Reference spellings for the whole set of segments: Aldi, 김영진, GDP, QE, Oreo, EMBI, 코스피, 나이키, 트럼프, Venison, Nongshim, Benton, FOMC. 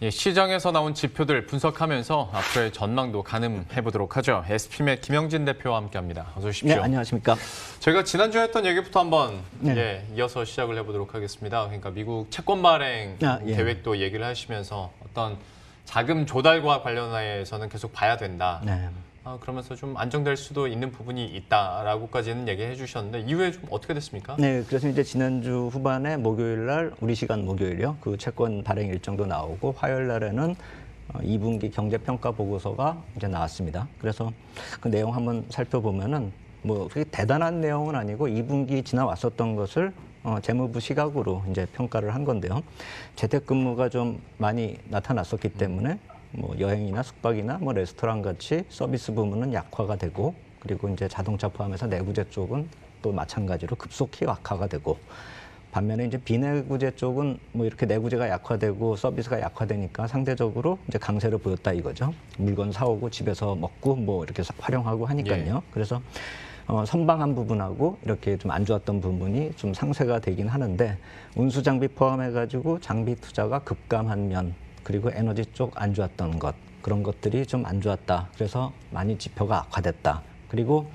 예, 시장에서 나온 지표들 분석하면서 앞으로의 전망도 가늠해보도록 하죠. SPM의 김영진 대표와 함께합니다. 어서 오십시오. 네, 안녕하십니까. 저희가 지난주에 했던 얘기부터 한번 네. 예, 이어서 시작을 해보도록 하겠습니다. 그러니까 미국 채권 발행 계획도 얘기를 하시면서 어떤 자금 조달과 관련해서는 계속 봐야 된다. 네. 그러면서 좀 안정될 수도 있는 부분이 있다라고까지는 얘기해 주셨는데 이후에 좀 어떻게 됐습니까? 네, 그래서 이제 지난주 후반에 목요일 날 우리 시간 목요일이요. 그 채권 발행 일정도 나오고 화요일 날에는 2분기 경제 평가 보고서가 이제 나왔습니다. 그래서 그 내용 한번 살펴보면은 뭐 그게 대단한 내용은 아니고 2분기 지나왔었던 것을 재무부 시각으로 이제 평가를 한 건데요. 재택근무가 좀 많이 나타났었기 때문에 뭐 여행이나 숙박이나 뭐 레스토랑 같이 서비스 부문은 약화가 되고, 그리고 이제 자동차 포함해서 내구재 쪽은 또 마찬가지로 급속히 악화가 되고, 반면에 이제 비내구재 쪽은 뭐 이렇게 내구재가 약화되고 서비스가 약화되니까 상대적으로 이제 강세를 보였다 이거죠. 물건 사오고 집에서 먹고 뭐 이렇게 활용하고 하니까요. 예. 그래서 선방한 부분하고 이렇게 좀 안 좋았던 부분이 좀 상쇄가 되긴 하는데, 운수 장비 포함해가지고 장비 투자가 급감한 면, 그리고 에너지 쪽 안 좋았던 것, 그런 것들이 좀 안 좋았다. 그래서 많이 지표가 악화됐다. 그리고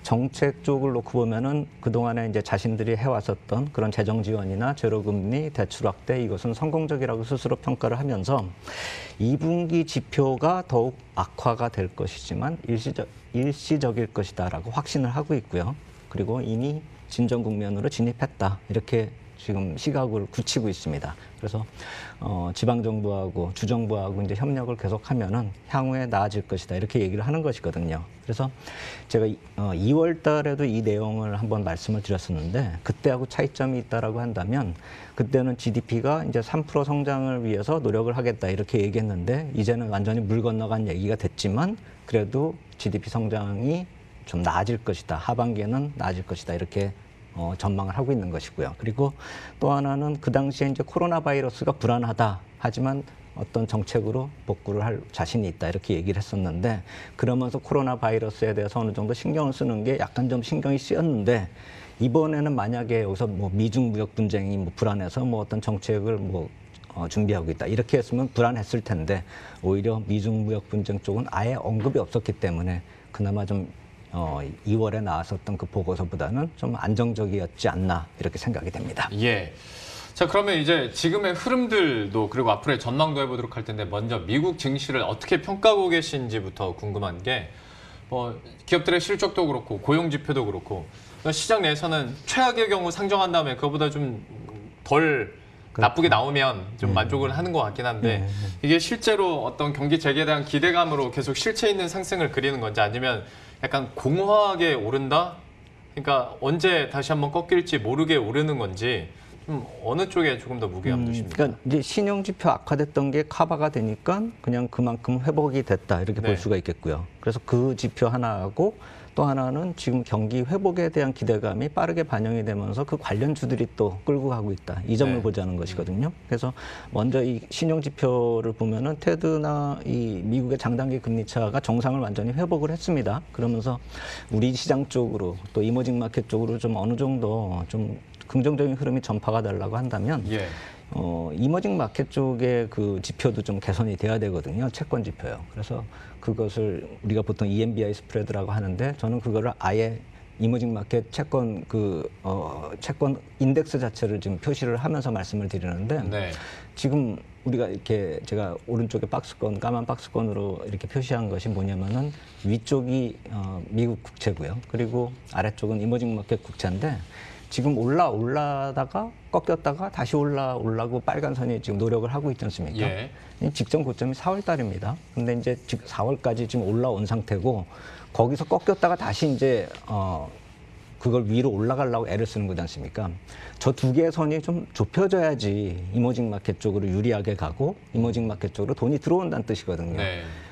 정책 쪽을 놓고 보면은 그동안에 이제 자신들이 해왔었던 그런 재정 지원이나 제로금리, 대출 확대, 이것은 성공적이라고 스스로 평가를 하면서 2분기 지표가 더욱 악화가 될 것이지만 일시적일 것이다라고 확신을 하고 있고요. 그리고 이미 진정 국면으로 진입했다. 이렇게 지금 시각을 굳히고 있습니다. 그래서 지방정부하고 주정부하고 이제 협력을 계속하면은 향후에 나아질 것이다. 이렇게 얘기를 하는 것이거든요. 그래서 제가 2월 달에도 이 내용을 한번 말씀을 드렸었는데, 그때하고 차이점이 있다라고 한다면, 그때는 GDP가 이제 3% 성장을 위해서 노력을 하겠다. 이렇게 얘기했는데, 이제는 완전히 물 건너간 얘기가 됐지만, 그래도 GDP 성장이 좀 나아질 것이다. 하반기에는 나아질 것이다. 이렇게 전망을 하고 있는 것이고요. 그리고 또 하나는 그 당시에 이제 코로나 바이러스가 불안하다. 하지만 어떤 정책으로 복구를 할 자신이 있다. 이렇게 얘기를 했었는데, 그러면서 코로나 바이러스에 대해서 어느 정도 신경을 쓰는 게 약간 좀 신경이 쓰였는데, 이번에는 만약에 여기서 뭐 미중 무역 분쟁이 뭐 불안해서 뭐 어떤 정책을 뭐 준비하고 있다. 이렇게 했으면 불안했을 텐데, 오히려 미중 무역 분쟁 쪽은 아예 언급이 없었기 때문에 그나마 좀 2월에 나왔었던 그 보고서보다는 좀 안정적이었지 않나 이렇게 생각이 됩니다. 예. 자, 그러면 이제 지금의 흐름들도 그리고 앞으로의 전망도 해보도록 할 텐데, 먼저 미국 증시를 어떻게 평가하고 계신지부터 궁금한 게, 기업들의 실적도 그렇고 고용 지표도 그렇고 시장 내에서는 최악의 경우 상정한 다음에 그거보다 좀 덜 나쁘게 나오면 좀 만족을 하는 것 같긴 한데 이게 실제로 어떤 경기 재개에 대한 기대감으로 계속 실체 있는 상승을 그리는 건지, 아니면 약간 공허하게 오른다? 그러니까 언제 다시 한번 꺾일지 모르게 오르는 건지, 좀 어느 쪽에 조금 더 무게가 두십니까? 그러니까 이제 신용지표 악화됐던 게 커버가 되니까 그냥 그만큼 회복이 됐다 이렇게 볼 수가 있겠고요. 그래서 그 지표 하나하고 또 하나는 지금 경기 회복에 대한 기대감이 빠르게 반영이 되면서 그 관련 주들이 또 끌고 가고 있다. 이 점을 보자는 것이거든요. 그래서 먼저 이 신용지표를 보면은 테드나 이 미국의 장단기 금리차가 정상을 완전히 회복을 했습니다. 그러면서 우리 시장 쪽으로 또 이머징 마켓 쪽으로 좀 어느 정도 좀 긍정적인 흐름이 전파가 되려고 한다면 이머징 마켓 쪽의 그 지표도 좀 개선이 돼야 되거든요. 채권 지표요. 그래서 그것을 우리가 보통 EMBI 스프레드라고 하는데, 저는 그거를 아예 이머징 마켓 채권 채권 인덱스 자체를 지금 표시를 하면서 말씀을 드리는데 지금 우리가 이렇게 제가 오른쪽에 박스권, 까만 박스권으로 이렇게 표시한 것이 뭐냐면은 위쪽이 미국 국채고요. 그리고 아래쪽은 이머징 마켓 국채인데, 지금 올라다가 꺾였다가 다시 올라오고 빨간 선이 지금 노력을 하고 있지 않습니까? 예. 직전 고점이 4월 달입니다. 근데 이제 4월까지 지금 올라온 상태고, 거기서 꺾였다가 다시 이제 그걸 위로 올라가려고 애를 쓰는 거지 않습니까? 저 두 개의 선이 좀 좁혀져야지 이머징 마켓 쪽으로 유리하게 가고 이머징 마켓 쪽으로 돈이 들어온다는 뜻이거든요.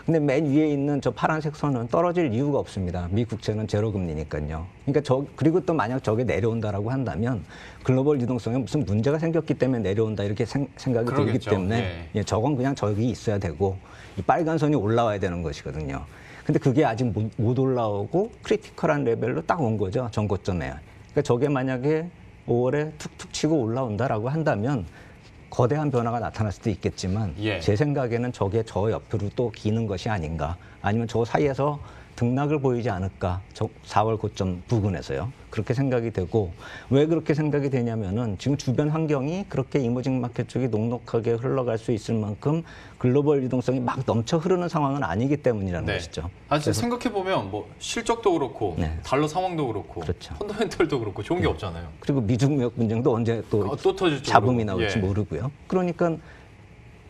근데 맨 위에 있는 저 파란색 선은 떨어질 이유가 없습니다. 미국채는 제로금리니까요. 그러니까 그리고 또 만약 저게 내려온다라고 한다면 글로벌 유동성에 무슨 문제가 생겼기 때문에 내려온다 이렇게 생각이 들기 때문에 저건 그냥 저기 있어야 되고 이 빨간 선이 올라와야 되는 것이거든요. 근데 그게 아직 못 올라오고 크리티컬한 레벨로 딱 온 거죠. 전고점에. 그러니까 저게 만약에 5월에 툭툭 치고 올라온다라고 한다면 거대한 변화가 나타날 수도 있겠지만 예. 제 생각에는 저게 저 옆으로 또 기는 것이 아닌가, 아니면 저 사이에서 등락을 보이지 않을까, 저 4월 고점 부근에서요. 그렇게 생각이 되고, 왜 그렇게 생각이 되냐면은 지금 주변 환경이 그렇게 이머징 마켓 쪽이 녹록하게 흘러갈 수 있을 만큼 글로벌 유동성이 막 넘쳐 흐르는 상황은 아니기 때문이라는 네. 것이죠. 사실 생각해보면 뭐 실적도 그렇고 네. 달러 상황도 그렇고 그렇죠. 펀더멘털도 그렇고 좋은 네. 게 없잖아요. 그리고 미중 무역 분쟁도 언제 또 잡음이 나올지 예. 모르고요. 그러니까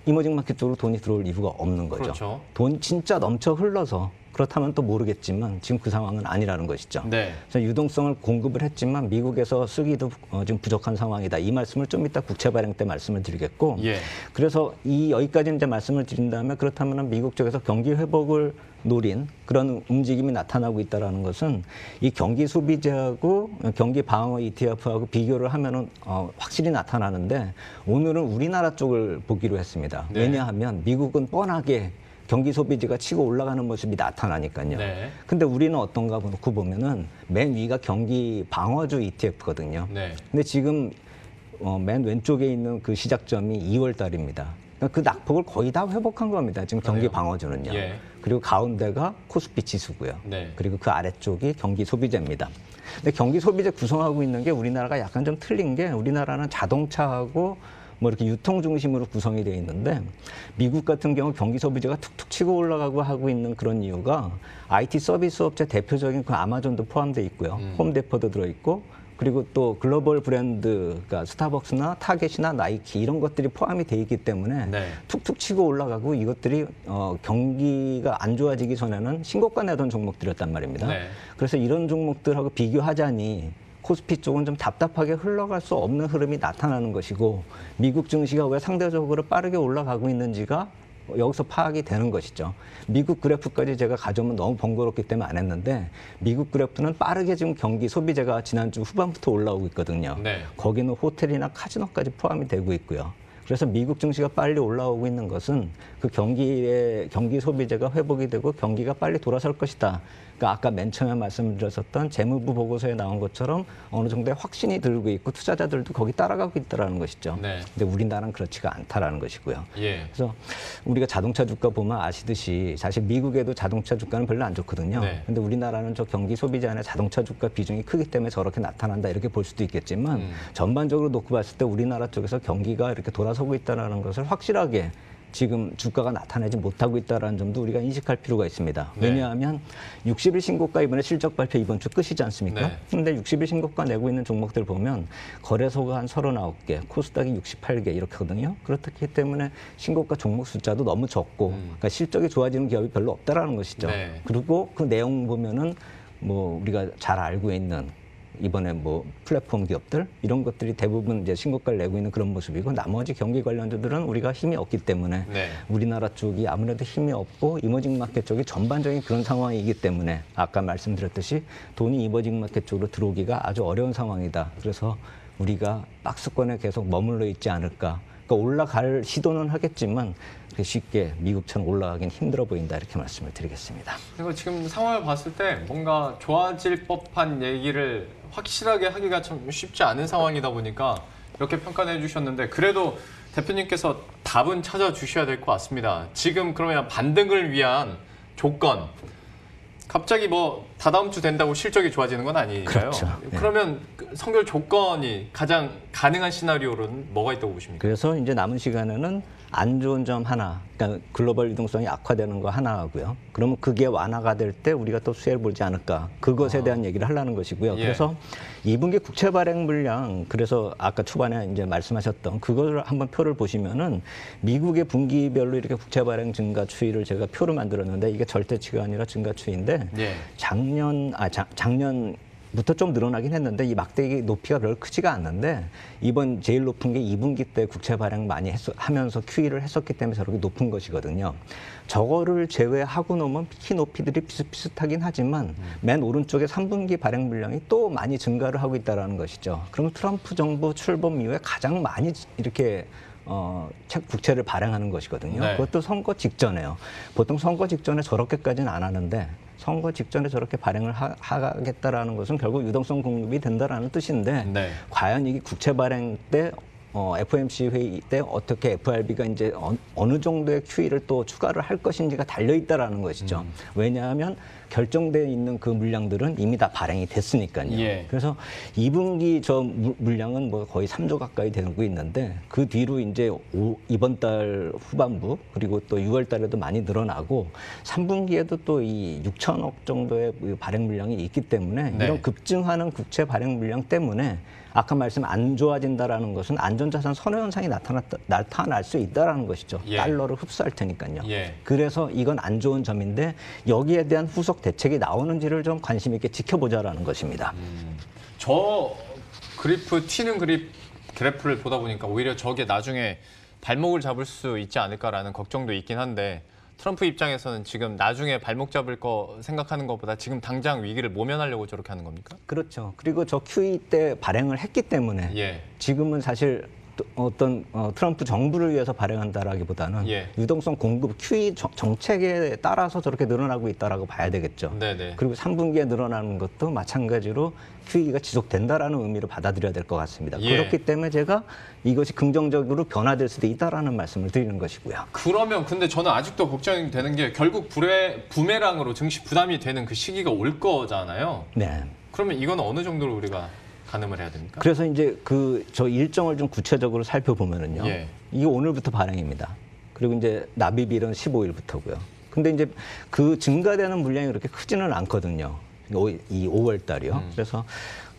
이머징 마켓 쪽으로 돈이 들어올 이유가 없는 거죠. 그렇죠. 돈 진짜 넘쳐 흘러서 그렇다면 또 모르겠지만 지금 그 상황은 아니라는 것이죠. 네. 그래서 유동성을 공급을 했지만 미국에서 쓰기도 지금 부족한 상황이다. 이 말씀을 좀 이따 국채 발행 때 말씀을 드리겠고 예. 그래서 여기까지 이제 말씀을 드린 다음에 그렇다면 미국 쪽에서 경기 회복을 노린 그런 움직임이 나타나고 있다는 것은 이 경기 소비재하고 경기 방어 ETF하고 비교를 하면은 확실히 나타나는데 오늘은 우리나라 쪽을 보기로 했습니다. 네. 왜냐하면 미국은 뻔하게 경기 소비지가 치고 올라가는 모습이 나타나니까요. 네. 근데 우리는 어떤가 놓고 보면은 맨 위가 경기 방어주 ETF거든요. 네. 근데 지금 맨 왼쪽에 있는 그 시작점이 2월 달입니다. 그 낙폭을 거의 다 회복한 겁니다. 지금 경기 그래요? 방어주는요. 예. 그리고 가운데가 코스피 지수고요. 네. 그리고 그 아래쪽이 경기 소비재입니다. 근데 경기 소비재 구성하고 있는 게 우리나라가 약간 좀 틀린 게 우리나라는 자동차하고 뭐 이렇게 유통 중심으로 구성이 되어 있는데 미국 같은 경우 경기 소비재가 툭툭 치고 올라가고 하고 있는 그런 이유가 IT 서비스 업체 대표적인 그 아마존도 포함되어 있고요. 홈데포도 들어있고 그리고 또 글로벌 브랜드, 그러니까 스타벅스나 타겟이나 나이키 이런 것들이 포함이 돼 있기 때문에 네. 툭툭 치고 올라가고 이것들이 경기가 안 좋아지기 전에는 신고가 내던 종목들이었단 말입니다. 네. 그래서 이런 종목들하고 비교하자니 코스피 쪽은 좀 답답하게 흘러갈 수 없는 흐름이 나타나는 것이고 미국 증시가 왜 상대적으로 빠르게 올라가고 있는지가 여기서 파악이 되는 것이죠. 미국 그래프까지 제가 가져오면 너무 번거롭기 때문에 안 했는데 미국 그래프는 빠르게 지금 경기 소비재가 지난주 후반부터 올라오고 있거든요. 네. 거기는 호텔이나 카지노까지 포함이 되고 있고요. 그래서 미국 증시가 빨리 올라오고 있는 것은 그 경기 소비재가 회복이 되고 경기가 빨리 돌아설 것이다. 그러니까 아까 맨 처음에 말씀드렸었던 재무부 보고서에 나온 것처럼 어느 정도의 확신이 들고 있고 투자자들도 거기 따라가고 있다라는 것이죠. 네. 근데 우리나라는 그렇지가 않다라는 것이고요. 예. 그래서 우리가 자동차 주가 보면 아시듯이 사실 미국에도 자동차 주가는 별로 안 좋거든요. 네. 근데 우리나라는 저 경기 소비재 안에 자동차 주가 비중이 크기 때문에 저렇게 나타난다 이렇게 볼 수도 있겠지만 전반적으로 놓고 봤을 때 우리나라 쪽에서 경기가 이렇게 돌아서 하고 있다는 것을 확실하게 지금 주가가 나타내지 못하고 있다는 점도 우리가 인식할 필요가 있습니다. 네. 왜냐하면 60일 신고가 이번에 실적 발표 이번 주 끝이지 않습니까? 그런데 네. 60일 신고가 내고 있는 종목들 보면 거래소가 한 39개, 코스닥이 68개 이렇거든요. 그렇기 때문에 신고가 종목 숫자도 너무 적고 그러니까 실적이 좋아지는 기업이 별로 없다라는 것이죠. 네. 그리고 그 내용 보면은 뭐 우리가 잘 알고 있는 이번에 뭐 플랫폼 기업들 이런 것들이 대부분 이제 신고가를 내고 있는 그런 모습이고 나머지 경기 관련주들은 우리가 힘이 없기 때문에 네. 우리나라 쪽이 아무래도 힘이 없고 이머징 마켓 쪽이 전반적인 그런 상황이기 때문에 아까 말씀드렸듯이 돈이 이머징 마켓 쪽으로 들어오기가 아주 어려운 상황이다. 그래서 우리가 박스권에 계속 머물러 있지 않을까. 그러니까 올라갈 시도는 하겠지만 쉽게 미국처럼 올라가긴 힘들어 보인다 이렇게 말씀을 드리겠습니다. 그리고 지금 상황을 봤을 때 뭔가 좋아질 법한 얘기를 확실하게 하기가 참 쉽지 않은 상황이다 보니까 이렇게 평가해 주셨는데 그래도 대표님께서 답은 찾아주셔야 될 것 같습니다. 지금 그러면 반등을 위한 조건, 갑자기 뭐 다다음 주 된다고 실적이 좋아지는 건 아니니까요. 그렇죠. 그러면 네. 선별 조건이 가장 가능한 시나리오는 뭐가 있다고 보십니까? 그래서 이제 남은 시간에는 안 좋은 점 하나, 그러니까 글로벌 유동성이 악화되는 거 하나 하고요. 그러면 그게 완화가 될 때 우리가 또 수혜를 보지 않을까. 그것에 대한 얘기를 하려는 것이고요. 예. 그래서 2분기 국채 발행 물량, 그래서 아까 초반에 이제 말씀하셨던 그걸 한번 표를 보시면은 미국의 분기별로 이렇게 국채 발행 증가 추이를 제가 표로 만들었는데 이게 절대치가 아니라 증가 추이인데 예. 작년부터 좀 늘어나긴 했는데 이 막대기 높이가 별로 크지가 않는데 이번 제일 높은 게 2분기 때 국채 발행 많이 하면서 QE를 했었기 때문에 저렇게 높은 것이거든요. 저거를 제외하고 놓으면 키 높이들이 비슷비슷하긴 하지만 맨 오른쪽에 3분기 발행 물량이 또 많이 증가를 하고 있다는 것이죠. 그럼 트럼프 정부 출범 이후에 가장 많이 이렇게 국채를 발행하는 것이거든요. 네. 그것도 선거 직전에요. 보통 선거 직전에 저렇게까지는 안 하는데 선거 직전에 저렇게 발행을 하겠다라는 것은 결국 유동성 공급이 된다라는 뜻인데 네. 과연 이게 국채 발행 때 FOMC 회의 때 어떻게 FRB가 이제 어느 정도의 QE를 또 추가를 할 것인지가 달려 있다라는 것이죠. 왜냐하면 결정되어 있는 그 물량들은 이미 다 발행이 됐으니까요. 예. 그래서 2분기 저 물량은 뭐 거의 3조 가까이 되고 있는데 그 뒤로 이제 이번 달 후반부 그리고 또 6월 달에도 많이 늘어나고 3분기에도 또 이 6천억 정도의 발행 물량이 있기 때문에 네. 이런 급증하는 국채 발행 물량 때문에 아까 말씀 안 좋아진다라는 것은 안전자산 선호 현상이 나타날 수 있다라는 것이죠. 예. 달러를 흡수할 테니까요. 예. 그래서 이건 안 좋은 점인데 여기에 대한 후속 대책이 나오는지를 좀 관심 있게 지켜보자라는 것입니다. 저 그래프 튀는 그래프를 보다 보니까 오히려 저게 나중에 발목을 잡을 수 있지 않을까라는 걱정도 있긴 한데 트럼프 입장에서는 지금 나중에 발목 잡을 거 생각하는 것보다 지금 당장 위기를 모면하려고 저렇게 하는 겁니까? 그렇죠. 그리고 저 QE 때 발행을 했기 때문에 예. 지금은 사실 어떤 트럼프 정부를 위해서 발행한다라기보다는 예. 유동성 공급 QE 정책에 따라서 저렇게 늘어나고 있다라고 봐야 되겠죠. 네네. 그리고 3분기에 늘어나는 것도 마찬가지로 QE가 지속된다라는 의미로 받아들여야 될 것 같습니다. 예. 그렇기 때문에 제가 이것이 긍정적으로 변화될 수도 있다라는 말씀을 드리는 것이고요. 그러면 근데 저는 아직도 걱정이 되는 게 결국 부메랑으로 증시 부담이 되는 그 시기가 올 거잖아요. 네. 그러면 이건 어느 정도로 우리가 가늠을 해야 됩니까? 그래서 이제 저 일정을 좀 구체적으로 살펴보면은요. 예. 이게 오늘부터 발행입니다. 그리고 이제 납입일은 15일부터고요. 근데 이제 그 증가되는 물량이 그렇게 크지는 않거든요. 이 5월 달이요. 그래서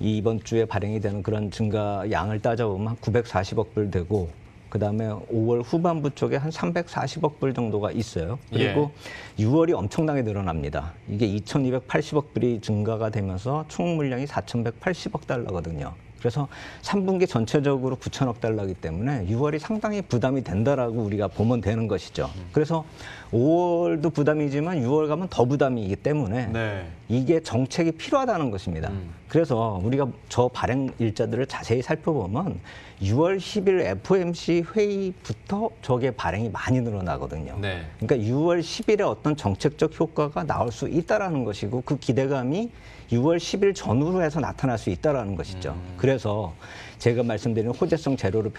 이번 주에 발행이 되는 그런 증가 양을 따져보면 한 940억 불 되고 그다음에 5월 후반부 쪽에 한 340억 불 정도가 있어요. 그리고 예. 6월이 엄청나게 늘어납니다. 이게 2280억 불이 증가가 되면서 총 물량이 4180억 달러거든요. 그래서 3분기 전체적으로 9천억 달러이기 때문에 6월이 상당히 부담이 된다라고 우리가 보면 되는 것이죠. 그래서 5월도 부담이지만 6월 가면 더 부담이기 때문에 네. 이게 정책이 필요하다는 것입니다. 그래서 우리가 저 발행 일자들을 자세히 살펴보면 6월 10일 FOMC 회의부터 저게 발행이 많이 늘어나거든요. 네. 그러니까 6월 10일에 어떤 정책적 효과가 나올 수 있다라는 것이고 그 기대감이 6월 10일 전후로 해서 나타날 수 있다라는 것이죠. 그래서 제가 말씀드린 호재성 재료로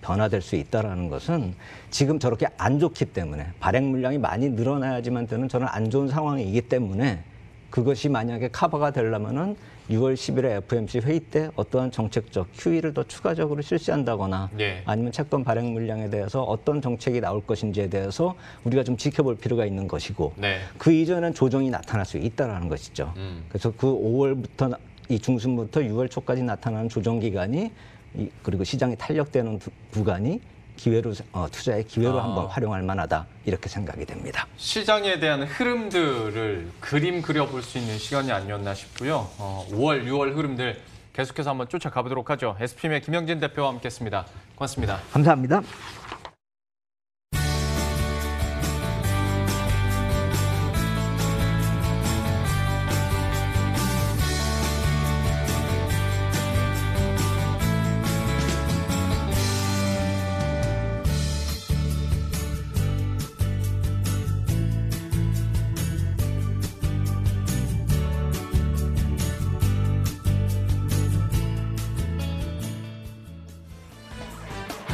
변화될 수 있다라는 것은 지금 저렇게 안 좋기 때문에 발행 물량이 많이 늘어나야지만 되는 저는 안 좋은 상황이기 때문에 그것이 만약에 커버가 되려면은 6월 10일에 FOMC 회의 때 어떠한 정책적 QE를 더 추가적으로 실시한다거나 네. 아니면 채권 발행 물량에 대해서 어떤 정책이 나올 것인지에 대해서 우리가 좀 지켜볼 필요가 있는 것이고 네. 그 이전엔 조정이 나타날 수 있다라는 것이죠. 그래서 그 5월부터 이 중순부터 6월 초까지 나타나는 조정 기간이 그리고 시장이 탄력되는 구간이 기회로 투자의 기회로 한번 활용할 만하다 이렇게 생각이 됩니다. 시장에 대한 흐름들을 그림 그려볼 수 있는 시간이 아니었나 싶고요. 5월, 6월 흐름들 계속해서 한번 쫓아가보도록 하죠. SPM의 김영진 대표와 함께했습니다. 고맙습니다. 감사합니다.